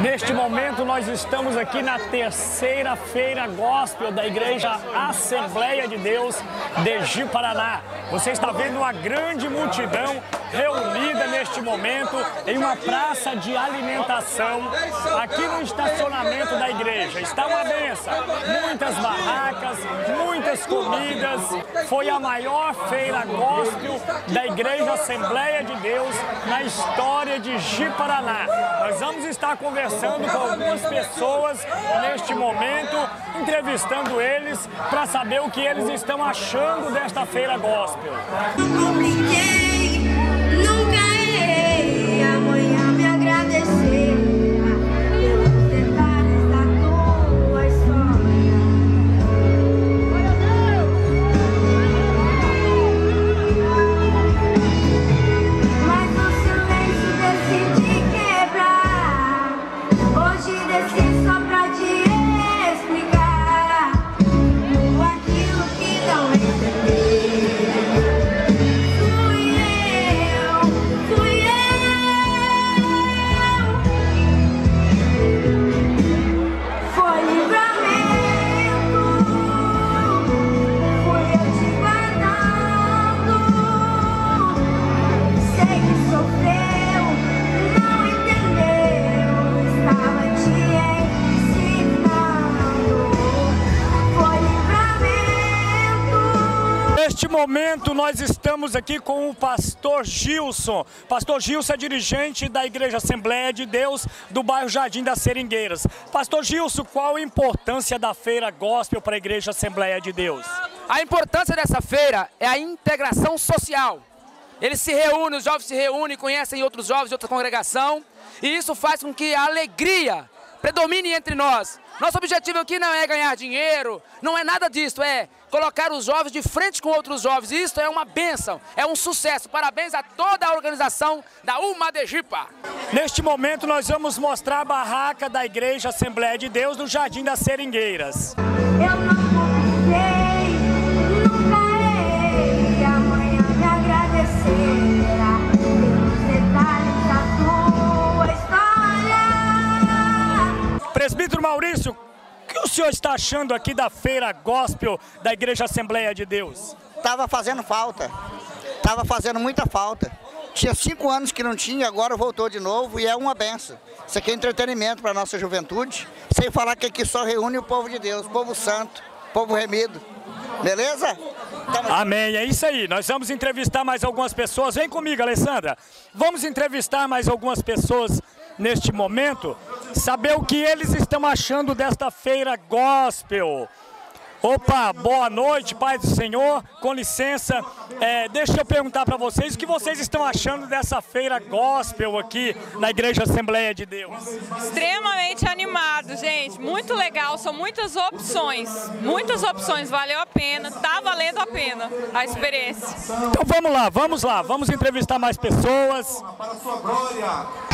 Neste momento nós estamos aqui na terceira feira gospel da igreja Assembleia de Deus de Ji Paraná. Você está vendo uma grande multidão reunida neste momento em uma praça de alimentação aqui no estacionamento da igreja. Está uma benção, muitas barracas, muitas comidas. Foi a maior feira gospel da igreja Assembleia de Deus na história de Ji Paraná. Nós vamos estar conversando com algumas pessoas neste momento, entrevistando eles para saber o que eles estão achando desta feira gospel. Momento nós estamos aqui com o pastor Gilson. Pastor Gilson é dirigente da Igreja Assembleia de Deus do bairro Jardim das Seringueiras. Pastor Gilson, qual a importância da feira gospel para a Igreja Assembleia de Deus? A importância dessa feira é a integração social. Eles se reúnem, os jovens se reúnem, conhecem outros jovens de outra congregação e isso faz com que a alegria predomine entre nós. Nosso objetivo aqui não é ganhar dinheiro, não é nada disso, é colocar os jovens de frente com outros jovens. Isso é uma bênção, é um sucesso. Parabéns a toda a organização da UMADEJIPA. Neste momento nós vamos mostrar a barraca da Igreja Assembleia de Deus no Jardim das Seringueiras. Presbítero Maurício, o que o senhor está achando aqui da feira gospel da Igreja Assembleia de Deus? Estava fazendo falta, estava fazendo muita falta. Tinha 5 anos que não tinha, agora voltou de novo e é uma benção. Isso aqui é entretenimento para a nossa juventude, sem falar que aqui só reúne o povo de Deus, o povo santo, o povo remido. Beleza? Amém, é isso aí. Nós vamos entrevistar mais algumas pessoas. Vem comigo, Alessandra. Vamos entrevistar mais algumas pessoas neste momento, saber o que eles estão achando desta feira gospel. Opa, boa noite, Pai do Senhor, com licença, deixa eu perguntar para vocês o que vocês estão achando dessa feira gospel aqui na Igreja Assembleia de Deus. Extremamente animado, gente, muito legal, são muitas opções, valeu a pena, tá valendo a pena a experiência. Então vamos lá, vamos entrevistar mais pessoas. Para a sua glória.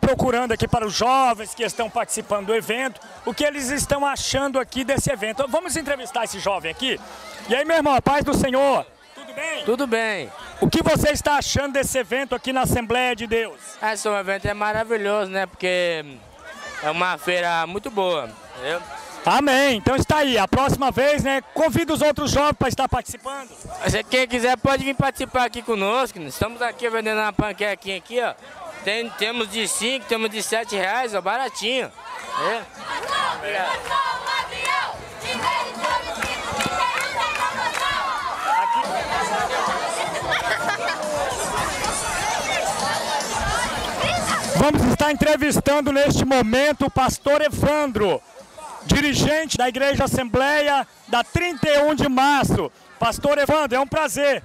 Procurando aqui para os jovens que estão participando do evento, o que eles estão achando aqui desse evento. Vamos entrevistar esse jovem aqui. E aí, meu irmão, a paz do Senhor. Tudo bem? Tudo bem. O que você está achando desse evento aqui na Assembleia de Deus? Esse evento é maravilhoso, né? Porque é uma feira muito boa, entendeu? Amém. Então está aí. A próxima vez, né? Convida os outros jovens para estar participando. Quem quiser pode vir participar aqui conosco. Estamos aqui vendendo uma panquequinha aqui, ó. Temos de 5, temos de 7 reais, ó, baratinho. É. Vamos estar entrevistando neste momento o pastor Evandro, dirigente da Igreja Assembleia da 31 de março. Pastor Evandro, é um prazer.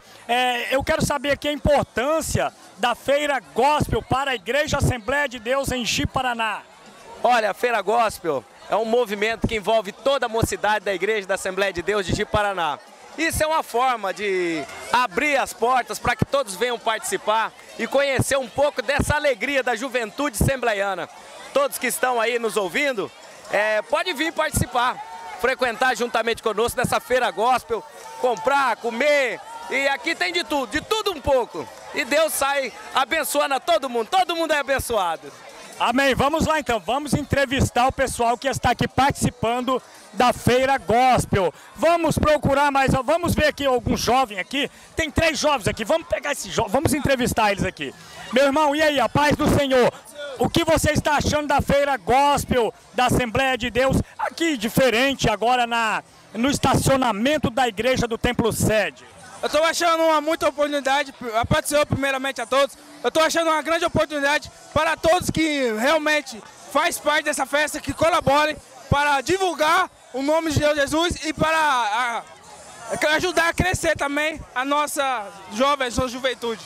Eu quero saber aqui a importância da Feira Gospel para a Igreja Assembleia de Deus em Ji, Paraná. Olha, a Feira Gospel é um movimento que envolve toda a mocidade da Igreja da Assembleia de Deus de Ji, Paraná. Isso é uma forma de abrir as portas para que todos venham participar e conhecer um pouco dessa alegria da juventude assembleiana. Todos que estão aí nos ouvindo, podem vir participar, frequentar juntamente conosco nessa Feira Gospel, comprar, comer. E aqui tem de tudo um pouco. E Deus sai abençoando a todo mundo é abençoado. Amém, vamos lá então, vamos entrevistar o pessoal que está aqui participando da Feira Gospel. Vamos procurar mais, vamos ver aqui algum jovem aqui, tem 3 jovens aqui, vamos pegar esse jovem, vamos entrevistar eles aqui. Meu irmão, e aí, a paz do Senhor, o que você está achando da Feira Gospel, da Assembleia de Deus, aqui diferente agora no estacionamento da igreja do Templo Sede? Eu estou achando uma muita oportunidade, a paz do Senhor primeiramente a todos. Eu estou achando uma grande oportunidade para todos que realmente fazem parte dessa festa, que colaborem para divulgar o nome de Deus Jesus e para ajudar a crescer também a nossa jovem, a sua juventude.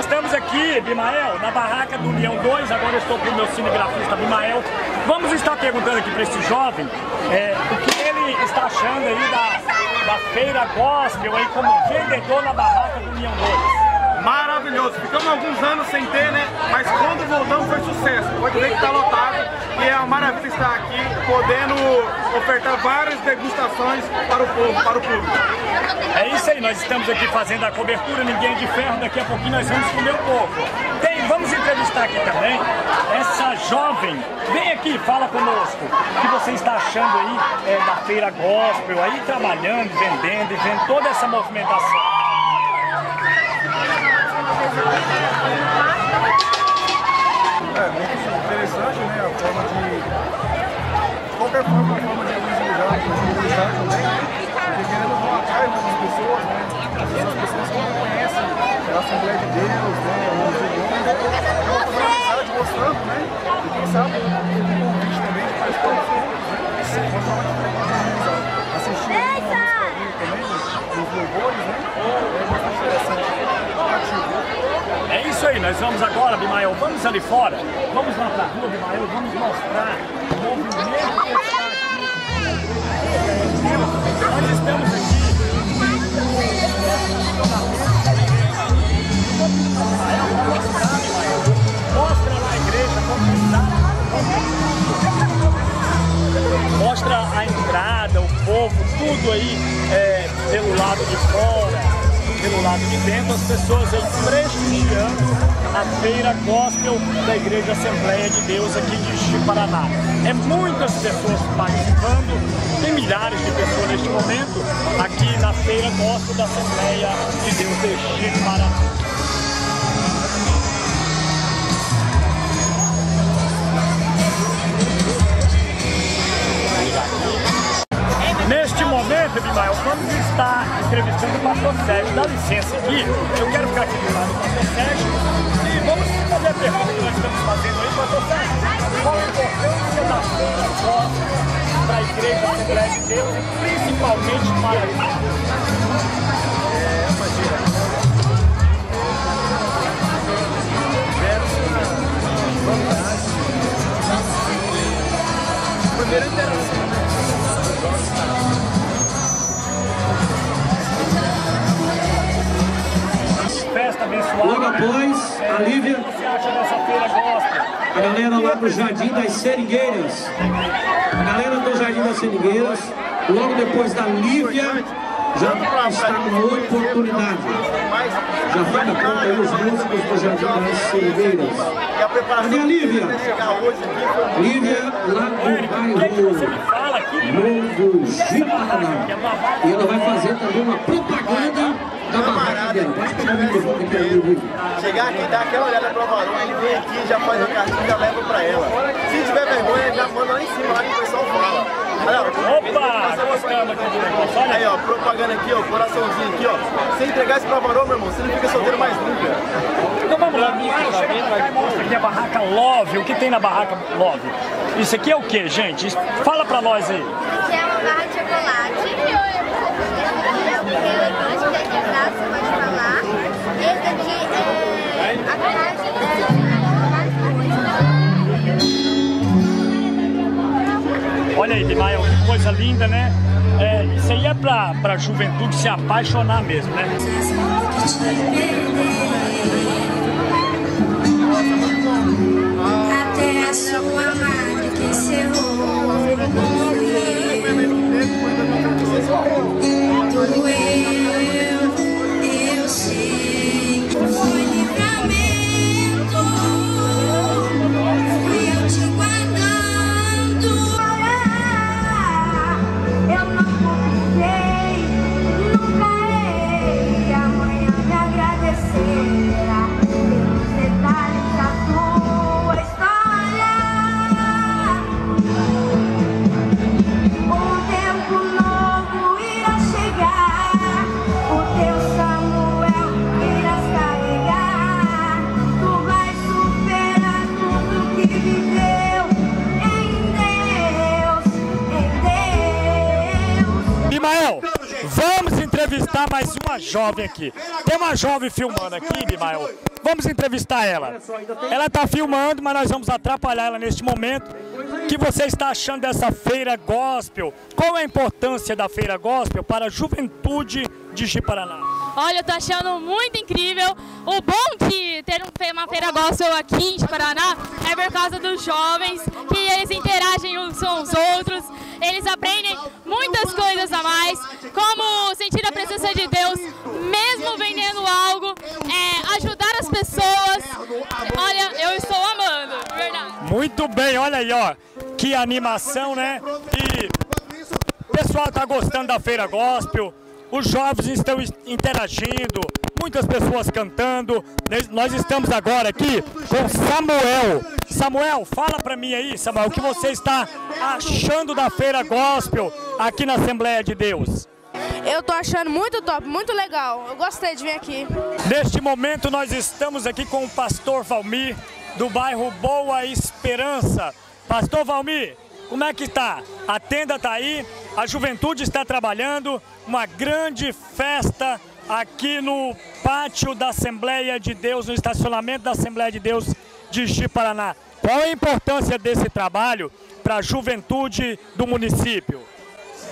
Estamos aqui, Bimael, na barraca do Leão 2, agora eu estou com o meu cinegrafista Bimael. Vamos estar perguntando aqui para esse jovem o que ele está achando aí da Feira Gospel aí como vendedor na barraca do Leão 2. Maravilhoso, ficamos alguns anos sem ter, né? Mas quando voltamos foi sucesso, pode ver que está lotado e é uma maravilha estar aqui, podendo ofertar várias degustações para o povo, para o público. É isso aí, nós estamos aqui fazendo a cobertura, ninguém é de ferro, daqui a pouquinho nós vamos comer o povo. Vamos entrevistar aqui também essa jovem, vem aqui, fala conosco, o que você está achando aí da Feira Gospel, aí trabalhando, vendendo e vendo toda essa movimentação. É muito interessante, né? A forma de qualquer forma, a forma de visibilizar também, porque querendo vão atrás das pessoas, né? As pessoas que não conhecem a Assembleia de Deus, né? É uma comunidade gostando, né? E quem sabe o convite também de mais pessoas, né? isso aí, nós vamos agora, Bimael, vamos ali fora, vamos lá pra rua, Bimael, vamos mostrar o movimento que está aqui. Nós estamos aqui. Mostra na igreja como está. Mostra a entrada, o povo, tudo aí pelo lado de fora. Pelo lado de dentro, as pessoas aí prestigiando a feira gospel da Igreja Assembleia de Deus aqui de Paraná. É muitas pessoas participando, tem milhares de pessoas neste momento aqui na feira gospel da Assembleia de Deus de Paraná. Neste momento, Bimael, vamos estar entrevistando o pastor Sérgio. Dá licença aqui, eu quero ficar aqui do lado do pastor Sérgio e vamos fazer a pergunta que nós estamos fazendo aí, pastor Sérgio. Qual a importância da feira gospel para a Igreja Assembleia de Deus, principalmente para a primeira interação. Festa abençoada. Logo após, a Lívia, a galera lá do Jardim das Seringueiras, a galera do Jardim das Seringueiras, logo depois da Lívia, já está com oportunidade. Já fica pronto aí os músicos do Jardim das Seringueiras. Cadê a Lívia? Lívia lá do bairro MADEJIPA. E ela vai fazer também uma propaganda da barraca dela. Chegar aqui, dar aquela olhada pro Varão, ele vem aqui, já faz a cartinha, leva pra ela. Se tiver vergonha, já manda lá em cima, lá que o pessoal fala. Olha, opa! Gostamos aqui do negócio, olha. Aí, ó, propaganda aqui, ó, coraçãozinho aqui, ó. Se entregar isso pra Varão, meu irmão, você não fica solteiro mais nunca. Então vamos lá, mostra aqui a barraca Love. O que tem na barraca Love? Isso aqui é o que, gente? Fala pra nós aí. Isso é uma barra de chocolate. Eu daqui atrás, você pode falar. Esse daqui é a coragem de... Olha aí, Bimael, que coisa linda, né? É, isso aí é pra juventude se apaixonar mesmo, né? Até a sua madre que encerrou. Tudo eu sei. Foi livramento. Fui eu te guardando. Eu não convidei, nunca errei. Amanhã me agradecerá pelos detalhes da tua. Entrevistar mais uma jovem aqui. Tem uma jovem filmando aqui, Bimael. Vamos entrevistar ela. Ela está filmando, mas nós vamos atrapalhar ela neste momento. O que você está achando dessa feira gospel? Qual é a importância da feira gospel para a juventude de Ji-Paraná? Olha, eu tô achando muito incrível. O bom de ter uma feira gospel aqui em Ji-Paraná é por causa dos jovens, que eles interagem uns com os outros. Eles aprendem muitas coisas a mais, como sentir a presença de Deus, mesmo vendendo algo, ajudar as pessoas. Olha, eu estou amando, é verdade. Muito bem, olha aí, ó, que animação, né? E o pessoal está gostando da feira gospel, os jovens estão interagindo, muitas pessoas cantando. Nós estamos agora aqui com Samuel. Samuel, fala pra mim aí, Samuel, o que você está achando da feira gospel aqui na Assembleia de Deus? Eu tô achando muito top, muito legal. Eu gostei de vir aqui. Neste momento nós estamos aqui com o pastor Valmir, do bairro Boa Esperança. Pastor Valmir, como é que tá? A tenda tá aí, a juventude está trabalhando, uma grande festa aqui no pátio da Assembleia de Deus, no estacionamento da Assembleia de Deus de Xi, Paraná. Qual a importância desse trabalho para a juventude do município?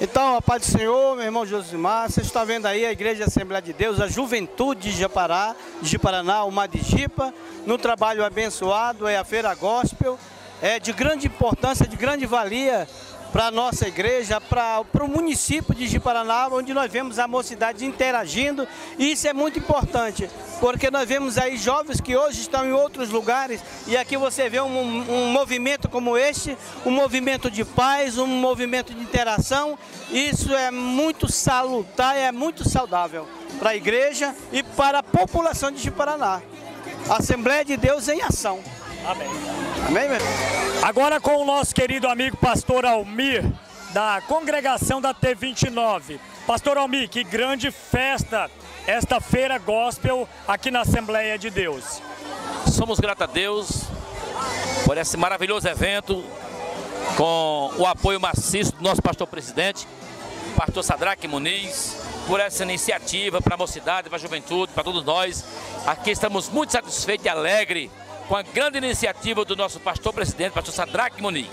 Então, a paz do Senhor, meu irmão Josimar, você está vendo aí a Igreja Assembleia de Deus, a Juventude de Paraná, UMADEJIPA, no trabalho abençoado, é a Feira Gospel, é de grande importância, de grande valia para a nossa igreja, para o município de Ji-Paraná, onde nós vemos a mocidade interagindo, e isso é muito importante, porque nós vemos aí jovens que hoje estão em outros lugares, e aqui você vê um movimento como este, um movimento de paz, um movimento de interação, isso é muito salutar, é muito saudável para a igreja e para a população de Ji-Paraná. Assembleia de Deus em ação. Amém. Amém, meu? Agora com o nosso querido amigo pastor Almir, da congregação da T29. Pastor Almir, que grande festa esta feira gospel aqui na Assembleia de Deus. Somos gratos a Deus por esse maravilhoso evento, com o apoio maciço do nosso pastor presidente, pastor Sadraque Muniz, por essa iniciativa para a mocidade, para a juventude, para todos nós. Aqui estamos muito satisfeitos e alegres com a grande iniciativa do nosso pastor presidente, pastor Sadraque Muniz.